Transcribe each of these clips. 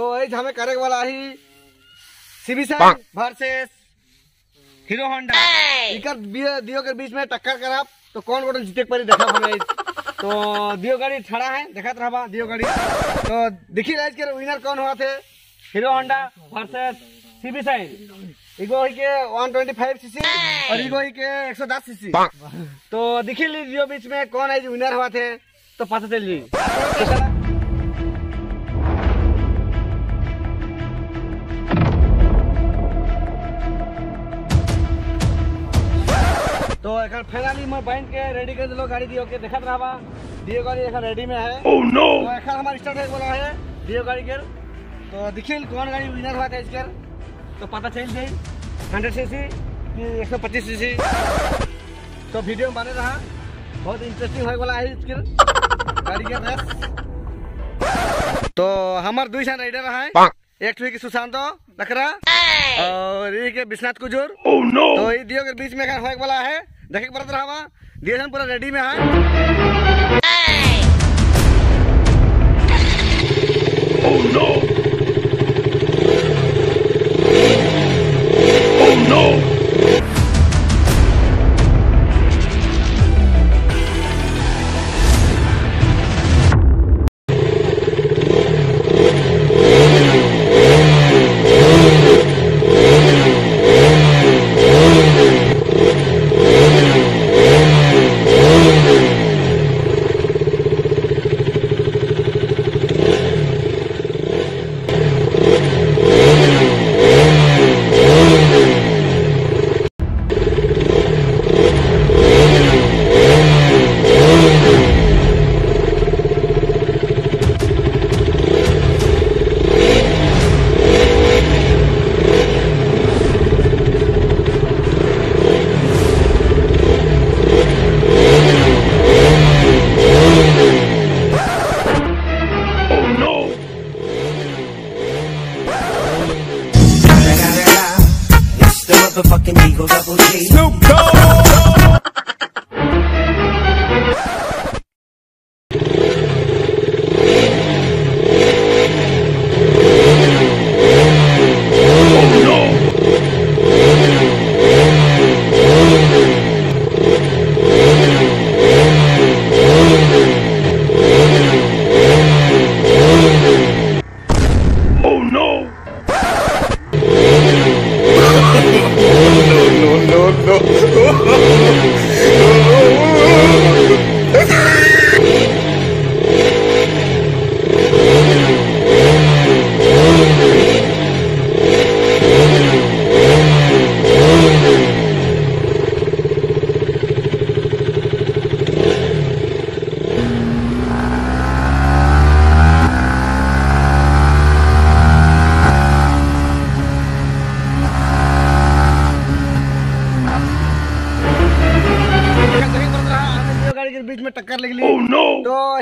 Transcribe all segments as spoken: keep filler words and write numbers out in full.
तो हमें करे वाला ही सिविसन वर्सेस हीरो होंडा इकर दियो के बीच में टक्कर करब तो कौन गोटन जीते परी देखा हमें। तो दियो गाड़ी खड़ा है देखा रहा दियो गाड़ी तो देखी राइज के विनर कौन हुआ थे हीरो होंडा वर्सेस सिविसन इगो ही के एक सौ पच्चीस सीसी और इगो ही के एक सौ दस सीसी। तो दिखी लीजिए बीच में कौन है जो विनर हुआ थे तो पता चल जी। तो तो एक फाइनली मैं बाइंड के रेडी कर दिलो गाड़ी दियो के देखा रहा दियो गाड़ी एक रेडी में है। oh, no. तो एक हमारे स्टार्ट है बोला है दियो गाड़ी के तो देखिए कौन गाड़ी विनर हुआ था इसके तो पता चल जाए हंड्रेड सीसी कि एक सौ पच्चीस सीसी। तो वीडियो में बने रहा बहुत इंटरेस्टिंग है वाला है इसके गाड़ी के रेस। तो हमारे दुई सन राइडर है एक वी के सुशांत लकड़ा और ये के विश्वनाथ कुजूर। oh, no. तो ये दियो के बीच में होए वाला है देखे पड़ता रहा दियो पूरा रेडी में है। oh, no. oh, no.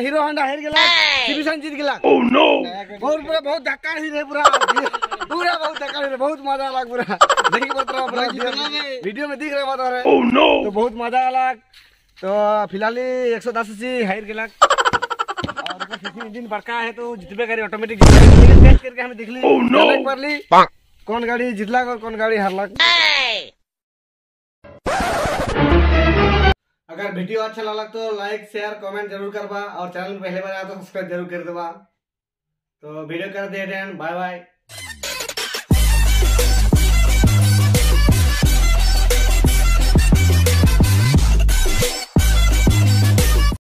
Hero Honda हार गेला सिविसन जीत गेला। ओह नो बहुत पूरा बहुत धक्का ही रे पूरा पूरा बहुत धक्का रे बहुत मजा आला पूरा देखि पतरा पूरा वीडियो में दिख रहा बात है। ओह नो तो बहुत मजा आला। तो फिलहाल एक सौ दस सीसी हार गेला और एक सौ पचास इंजन बड़का है तो जितबे करे ऑटोमेटिक टेस्ट करके हम देख ली चेक कर ली कौन गाड़ी जीतला और कौन गाड़ी हारला। अगर वीडियो अच्छा लगा तो लाइक शेयर कमेंट जरूर करवा और चैनल में पहले बार आया तो सब्सक्राइब जरूर कर देवा। तो वीडियो कर दे बाय बाय।